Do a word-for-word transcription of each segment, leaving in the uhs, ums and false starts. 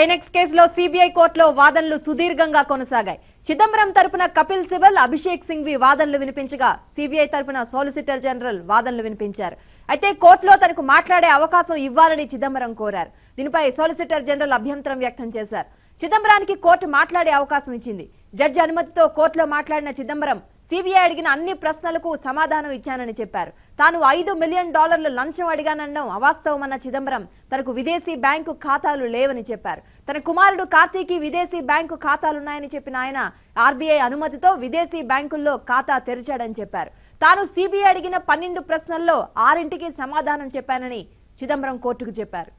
ఐనెక్స్ కేసులో సిబిఐ కోర్టులో వాదనలు సుదీర్ఘంగా కొనసాగాయి. చిదంబరం తరపున కపిల్ సిబల్, అభిషేక్ సింఘ్వి వాదనలు వినిపించగా సిబిఐ తరపున సోలిసిటర్ జనరల్ వాదనలు వినిపించారు. అయితే కోర్టులో తనకు మాట్లాడే అవకాశం ఇవ్వాలని చిదంబరం కోరారు. దీనిపై సోలిసిటర్ జనరల్ అభ్యంతరం వ్యక్తం చేశారు. చిదంబరానికి కోర్టు మాట్లాడే అవకాశం ఇచ్చింది. జడ్జి అనుమతితో కోర్టులో మాట్లాడిన చిదంబరం సిబిఐ అడిగిన అన్ని ప్రశ్నలకు సమాధానం ఇచ్చానని చెప్పారు. తాను ఐదు మిలియన్ డాలర్ల లంచం అడిగాననడం అవాస్తవమన్న చిదంబరం తనకు విదేశీ బ్యాంకు ఖాతాలు లేవని చెప్పారు. తన కుమారుడు కార్తీకి విదేశీ బ్యాంకు ఖాతాలున్నాయని చెప్పిన ఆయన ఆర్బీఐ అనుమతితో విదేశీ బ్యాంకుల్లో ఖాతా తెరిచాడని చెప్పారు. తాను సిబిఐ అడిగిన పన్నెండు ప్రశ్నల్లో ఆరింటికి సమాధానం చెప్పానని చిదంబరం కోర్టుకు చెప్పారు.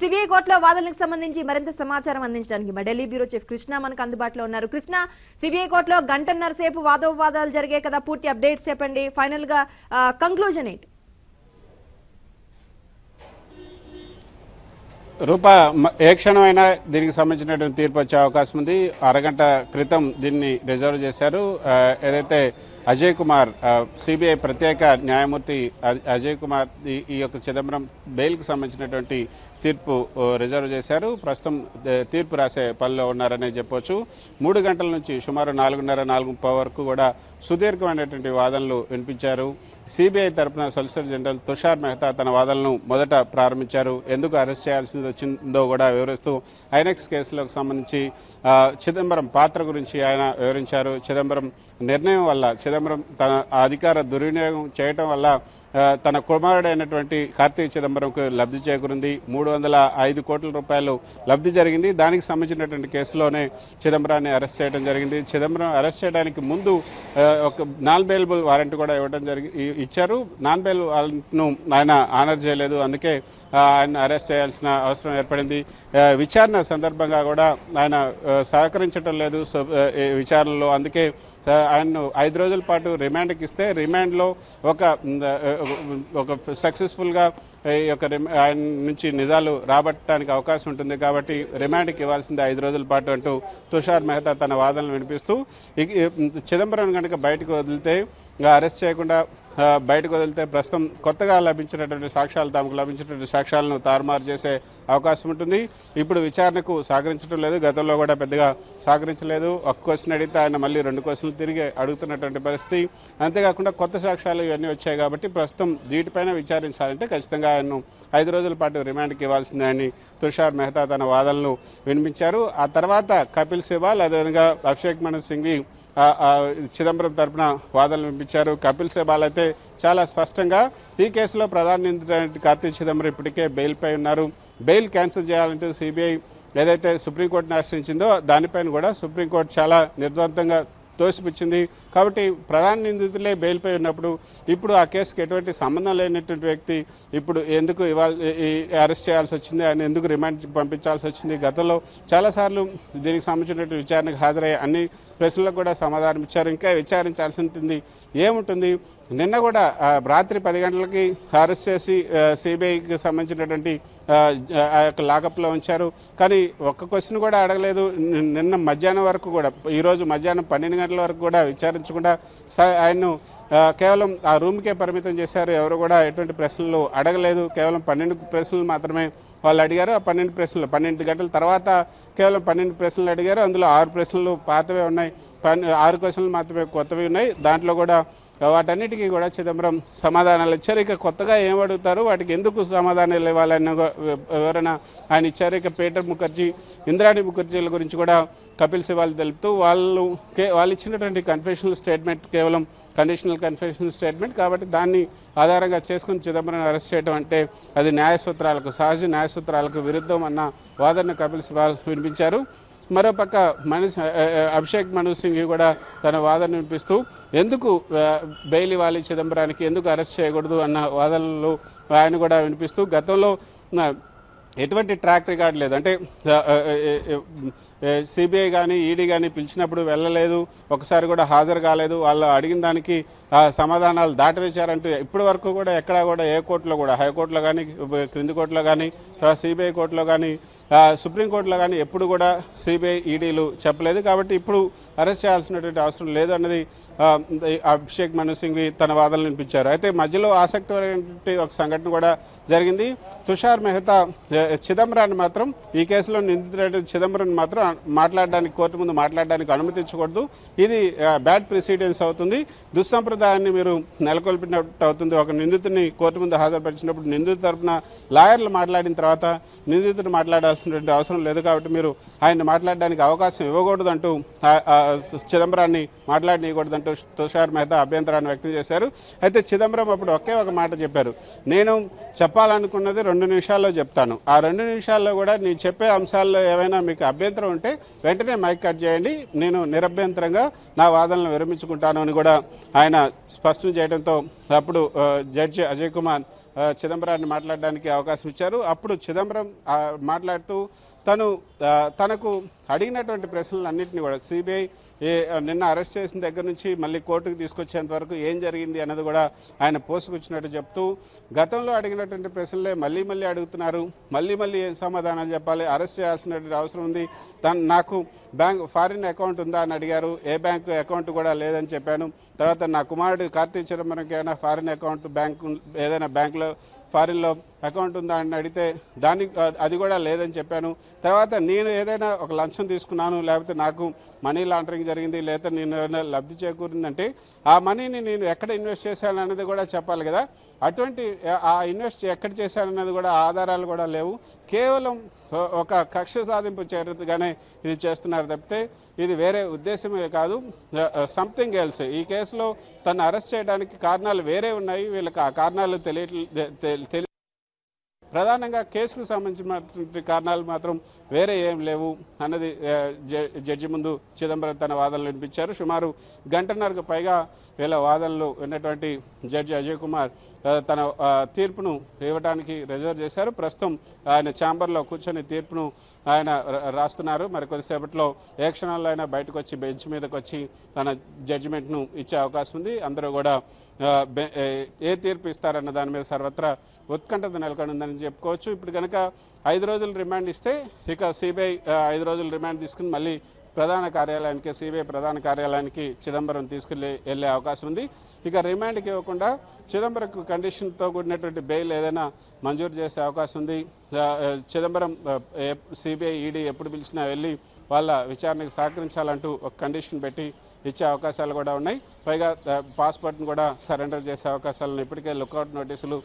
సిబిఐ కోర్టులో వాదనలకు సంబంధించి మరింత సమాచారం అందించడానికి మా ఢిల్లీ బ్యూరో చీఫ్ కృష్ణ మనకు అందుబాటులో ఉన్నారు. కృష్ణ, సిబిఐ కోర్టులో గంటన్నర సేపు వాదోపవాదాలు జరిగాయి కదా, పూర్తి అప్డేట్స్ చెప్పండి. ఫైనల్ గా కంక్లూజన్ ఏంటి? రూప, ఏ క్షణమైనా దీనికి సంబంధించినటువంటి తీర్పు వచ్చే అవకాశం ఉంది. అరగంట క్రితం దీన్ని రిజర్వ్ చేశారు. ఏదైతే అజయ్ కుమార్, సిబిఐ ప్రత్యేక న్యాయమూర్తి అజయ్ కుమార్ ఈ యొక్క చిదంబరం బెయిల్కి సంబంధించినటువంటి తీర్పు రిజర్వ్ చేశారు. ప్రస్తుతం తీర్పు రాసే పనిలో ఉన్నారనే చెప్పొచ్చు. మూడు గంటల నుంచి సుమారు నాలుగున్నర నాలుగు వరకు కూడా సుదీర్ఘమైనటువంటి వాదనలు వినిపించారు. సిబిఐ తరఫున సొలిసిటర్ జనరల్ తుషార్ మెహతా తన వాదనలను మొదట ప్రారంభించారు. ఎందుకు అరెస్ట్ చేయాల్సింది వచ్చిందో కూడా వివరిస్తూ ఐనెక్స్ కేసులకు సంబంధించి చిదంబరం పాత్ర గురించి ఆయన వివరించారు. చిదంబరం నిర్ణయం వల్ల, చిదంబరం తన అధికార దుర్వినియోగం చేయటం వల్ల తన కుమారుడైనటువంటి కార్తీ చిదంబరంకు లబ్ధి చేకూరింది. మూడు వందల ఐదు కోట్ల రూపాయలు లబ్ధి జరిగింది. దానికి సంబంధించినటువంటి కేసులోనే చిదంబరాన్ని అరెస్ట్ చేయడం జరిగింది. చిదంబరం అరెస్ట్ చేయడానికి ముందు ఒక నాన్ బెయిలబుల్ వారెంట్ కూడా ఇవ్వడం జరిగి ఇచ్చారు. నాన్ బెయిల్ వారెంట్ను ఆయన ఆనర్ చేయలేదు. అందుకే ఆయన అరెస్ట్ చేయాల్సిన అవసరం ఏర్పడింది. విచారణ సందర్భంగా కూడా ఆయన సహకరించడం లేదు విచారణలో. అందుకే ఆయన్ను ఐదు రోజుల పాటు రిమాండ్కి ఇస్తే, రిమాండ్లో ఒక ఒక సక్సెస్ఫుల్గా ఈ యొక్క ఆయన నుంచి నిజాలు రాబట్టడానికి అవకాశం ఉంటుంది కాబట్టి రిమాండ్కి ఇవ్వాల్సిందే ఐదు రోజుల పాటు అంటూ తుషార్ మెహతా తన వాదనలు వినిపిస్తూ, చిదంబరం కనుక బయటకు వదిలితే, అరెస్ట్ చేయకుండా బయటకు వదిలితే ప్రస్తుతం కొత్తగా లభించినటువంటి సాక్ష్యాలు, తమకు లభించినటువంటి సాక్ష్యాలను తారుమారు చేసే అవకాశం ఉంటుంది. ఇప్పుడు విచారణకు సహకరించడం లేదు. గతంలో కూడా పెద్దగా సహకరించలేదు. ఒక క్వశ్చన్ అడిగితే ఆయన మళ్ళీ రెండు క్వశ్చన్లు తిరిగి అడుగుతున్నటువంటి పరిస్థితి. అంతేకాకుండా కొత్త సాక్ష్యాలు ఇవన్నీ వచ్చాయి కాబట్టి ప్రస్తుతం వీటిపైన విచారించాలంటే ఖచ్చితంగా ఆయన్ను ఐదు రోజుల పాటు రిమాండ్కి ఇవ్వాల్సిందే అని తుషార్ మెహతా తన వాదనలు వినిపించారు. ఆ తర్వాత కపిల్ సిబాల్, అదేవిధంగా అభిషేక్ మను సింఘ్వి చిదంబరం తరఫున వాదనలు వినిపించారు. కపిల్ సిబాల్ అయితే చాలా స్పష్టంగా ఈ కేసులో ప్రధాన నిందితుడైన కార్తీ చిదంబరం ఇప్పటికే బెయిల్పై ఉన్నారు. బెయిల్ క్యాన్సిల్ చేయాలంటూ సిబిఐ ఏదైతే సుప్రీంకోర్టును ఆశ్రయించిందో దానిపైన కూడా సుప్రీంకోర్టు చాలా నిర్ద్వంతంగా తోసిపుచ్చింది. కాబట్టి ప్రధాన నిందితులే బెయిల్పై ఉన్నప్పుడు ఇప్పుడు ఆ కేసుకు ఎటువంటి సంబంధం లేనటువంటి వ్యక్తి ఇప్పుడు ఎందుకు ఇవాళ అరెస్ట్ చేయాల్సి వచ్చింది, ఆయన ఎందుకు రిమాండ్ పంపించాల్సి వచ్చింది? గతంలో చాలాసార్లు దీనికి సంబంధించినటువంటి విచారణకు హాజరయ్యే అన్ని ప్రశ్నలకు కూడా సమాధానం ఇచ్చారు. ఇంకా విచారించాల్సి ఉంటుంది ఏముంటుంది. నిన్న కూడా రాత్రి పది గంటలకి అరెస్ట్ చేసి సిబిఐకి సంబంధించినటువంటి ఆ యొక్క లాకప్లో ఉంచారు. కానీ ఒక్క క్వశ్చన్ కూడా అడగలేదు. నిన్న మధ్యాహ్నం వరకు కూడా, ఈరోజు మధ్యాహ్నం పన్నెండు గంటల వరకు కూడా విచారించకుండా ఆయన్ను కేవలం ఆ రూమ్కే పరిమితం చేశారు. ఎవరు కూడా ఎటువంటి ప్రశ్నలు అడగలేదు. కేవలం పన్నెండు ప్రశ్నలు మాత్రమే వాళ్ళు అడిగారు. ఆ పన్నెండు ప్రశ్నలు పన్నెండు గంటల తర్వాత కేవలం పన్నెండు ప్రశ్నలు అడిగారు. అందులో ఆరు ప్రశ్నలు పాతవే ఉన్నాయి, ఆరు క్వశ్చన్లు మాత్రమే కొత్తవి ఉన్నాయి. దాంట్లో కూడా వాటన్నిటికీ కూడా చిదంబరం సమాధానాలు ఇచ్చారు. ఇక కొత్తగా ఏం అడుగుతారు, వాటికి ఎందుకు సమాధానాలు ఇవ్వాలన్న వివరణ ఆయన ఇచ్చారు. ఇక పీటర్ ముఖర్జీ, ఇంద్రాణి ముఖర్జీల గురించి కూడా కపిల్ సిబాల్ తెలుపుతూ వాళ్ళు వాళ్ళు ఇచ్చినటువంటి కన్ఫెషనల్ స్టేట్మెంట్ కేవలం కండిషనల్ కన్ఫెషనల్ స్టేట్మెంట్ కాబట్టి దాన్ని ఆధారంగా చేసుకుని చిదంబరం అరెస్ట్ చేయడం అంటే అది న్యాయ సూత్రాలకు, సహజ న్యాయ సూత్రాలకు విరుద్ధం అన్న వాదనను కపిల్ సిబాల్ వినిపించారు. మరోపక్క మనిషి అభిషేక్ మను సింగ్ కూడా తన వాదన వినిపిస్తూ ఎందుకు బెయిల్ ఇవ్వాలి చిదంబరానికి, ఎందుకు అరెస్ట్ చేయకూడదు అన్న వాదనలు ఆయన కూడా వినిపిస్తూ గతంలో ఎటువంటి ట్రాక్ రికార్డ్ లేదు, అంటే సిబిఐ కానీ ఈడీ కానీ పిలిచినప్పుడు వెళ్ళలేదు, ఒకసారి కూడా హాజరు కాలేదు, వాళ్ళు అడిగిన దానికి సమాధానాలు దాటవేశారంటూ ఇప్పటి వరకు కూడా ఎక్కడా కూడా ఏ కోర్టులో కూడా హైకోర్టులో కానీ క్రింది కోర్టులో కానీ తర్వాత సిబిఐ కోర్టులో కానీ సుప్రీంకోర్టులో కానీ ఎప్పుడు కూడా సిబిఐ ఈడీలు చెప్పలేదు. కాబట్టి ఇప్పుడు అరెస్ట్ చేయాల్సినటువంటి అవసరం లేదు అన్నది అభిషేక్ మను సింఘ్వి తన వాదనలు వినిపించారు. అయితే మధ్యలో ఆసక్తికరమైనటువంటి ఒక సంఘటన కూడా జరిగింది. తుషార్ మెహతా చిదంబరాన్ని మాత్రం ఈ కేసులో నిందితుడైన చిదంబరాన్ని మాత్రం మాట్లాడడానికి కోర్టు ముందు మాట్లాడడానికి అనుమతించకూడదు, ఇది బ్యాడ్ ప్రెసిడెన్స్ అవుతుంది, దుస్సంప్రదాయాన్ని మీరు నెలకొల్పినట్టు అవుతుంది. ఒక నిందితుడిని కోర్టు ముందు హాజరుపరిచినప్పుడు నిందితు తరఫున లాయర్లు మాట్లాడిన తర్వాత నిందితుడు మాట్లాడాల్సినటువంటి అవసరం లేదు, కాబట్టి మీరు ఆయన మాట్లాడడానికి అవకాశం ఇవ్వకూడదు అంటూ చిదంబరాన్ని మాట్లాడనీయకూడదు అంటూ తుషార్ మెహతా అభ్యంతరాన్ని వ్యక్తం చేశారు. అయితే చిదంబరం అప్పుడు ఒకే ఒక మాట చెప్పారు, నేను చెప్పాలనుకున్నది రెండు నిమిషాల్లో చెప్తాను, ఆ రెండు నిమిషాల్లో కూడా నేను చెప్పే అంశాల్లో ఏమైనా మీకు అభ్యంతరం ఉంటే వెంటనే మైక్ కట్ చేయండి, నేను నిరభ్యంతరంగా నా వాదనలు విరమించుకుంటాను అని కూడా ఆయన స్పష్టం చేయడంతో అప్పుడు జడ్జి అజయ్ కుమార్ చిదంబరాన్ని మాట్లాడడానికి అవకాశం ఇచ్చారు. అప్పుడు చిదంబరం మాట్లాడుతూ తను తనకు అడిగినటువంటి ప్రశ్నలన్నింటినీ కూడా సిబిఐ నిన్న అరెస్ట్ చేసిన దగ్గర నుంచి మళ్ళీ కోర్టుకు తీసుకొచ్చేంత వరకు ఏం జరిగింది అన్నది కూడా ఆయన పోసుకొచ్చినట్టు చెప్తూ గతంలో అడిగినటువంటి ప్రశ్నలే మళ్ళీ మళ్ళీ అడుగుతున్నారు, మళ్ళీ మళ్ళీ ఏం సమాధానాలు చెప్పాలి, అరెస్ట్ చేయాల్సినటువంటి అవసరం ఉంది, తను నాకు బ్యాంక్ ఫారిన్ అకౌంట్ ఉందా అని అడిగారు, ఏ బ్యాంకు అకౌంట్ కూడా లేదని చెప్పాను, తర్వాత నా కుమారుడు కార్తీ చిదంబరంకి ఏమైనా ఫారిన్ అకౌంట్ బ్యాంకు ఏదైనా బ్యాంకులో ఫారిన్లో అకౌంట్ ఉందా అని అడిగితే దానికి అది కూడా లేదని చెప్పాను, తర్వాత నేను ఏదైనా ఒక లంచం తీసుకున్నాను లేకపోతే నాకు మనీ లాండరింగ్ జరిగింది లేకపోతే నేను ఏదైనా లబ్ధి చేకూరిందంటే ఆ మనీని నేను ఎక్కడ ఇన్వెస్ట్ చేశాను అనేది కూడా చెప్పాలి కదా, అటువంటి ఆ ఇన్వెస్ట్ ఎక్కడ చేశానన్నది కూడా ఆధారాలు కూడా లేవు, కేవలం ఒక కక్ష సాధింపు చర్యగానే ఇది చేస్తున్నారు తప్పితే ఇది వేరే ఉద్దేశమే కాదు, సంథింగ్ ఎల్స్, ఈ కేసులో తను అరెస్ట్ చేయడానికి కారణాలు వేరే ఉన్నాయి, వీళ్ళకి ఆ కారణాలు తెలియ తెలి ప్రధానంగా కేసుకు సంబంధించినటువంటి కారణాలు మాత్రం వేరే ఏం లేవు అన్నది జడ్జి ముందు చిదంబరం తన వాదనలు వినిపించారు. సుమారు గంటన్నరకు పైగా వీళ్ళ వాదనలు విన్నటువంటి జడ్జి అజయ్ కుమార్ తన తీర్పును ఇవ్వడానికి రిజర్వ్ చేశారు. ప్రస్తుతం ఆయన ఛాంబర్లో కూర్చొని తీర్పును ఆయన రాస్తున్నారు. మరి కొద్దిసేపట్లో ఏ క్షణాల్లో అయినా బయటకు వచ్చి బెంచ్ మీదకు వచ్చి తన జడ్జిమెంట్ను ఇచ్చే అవకాశం ఉంది. అందరూ కూడా ఏ తీర్పు ఇస్తారన్న దాని మీద సర్వత్రా ఉత్కంఠత నెలకొందని చెప్పుకోవచ్చు. ఇప్పుడు కనుక ఐదు రోజులు రిమాండ్ ఇస్తే ఇక సిబిఐ ఐదు రోజులు రిమాండ్ తీసుకుని మళ్ళీ ప్రధాన కార్యాలయానికి సిబిఐ ప్రధాన కార్యాలయానికి చిదంబరం తీసుకెళ్ళి వెళ్ళే అవకాశం ఉంది. ఇక రిమాండ్కి ఇవ్వకుండా చిదంబరం కండిషన్తో కూడినటువంటి బెయిల్ ఏదైనా మంజూరు చేసే అవకాశం ఉంది. చిదంబరం సిబిఐ ఈడీ ఎప్పుడు పిలిచినా వెళ్ళి వాళ్ళ విచారణకు సహకరించాలంటూ ఒక కండిషన్ పెట్టి ఇచ్చే అవకాశాలు కూడా ఉన్నాయి. పైగా పాస్పోర్ట్ను కూడా సరెండర్ చేసే అవకాశాలను ఇప్పటికే లుక్అవుట్ నోటీసులు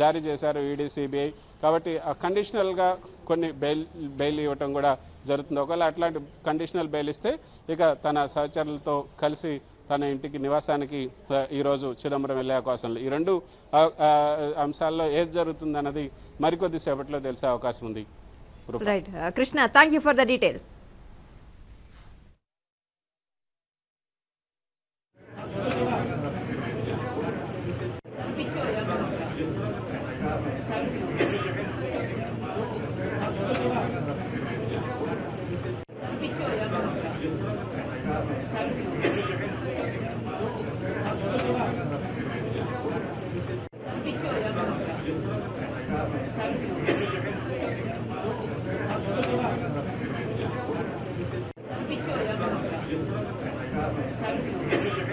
జారీ చేశారు ఈడీ సిబిఐ. కాబట్టి కండిషనల్గా కొన్ని బెయిల్ బెయిల్ ఇవ్వటం కూడా జరుగుతుంది. ఒకవేళ అట్లాంటి కండిషనల్ బెయిల్ ఇస్తే ఇక తన సహచరులతో కలిసి తన ఇంటికి నివాసానికి ఈరోజు చిదంబరం వెళ్ళే అవకాశం. ఈ రెండు అంశాల్లో ఏది జరుగుతుందన్నది మరికొద్దిసేపట్లో తెలిసే అవకాశం ఉంది. Krishna, thank you for the details. Thank you.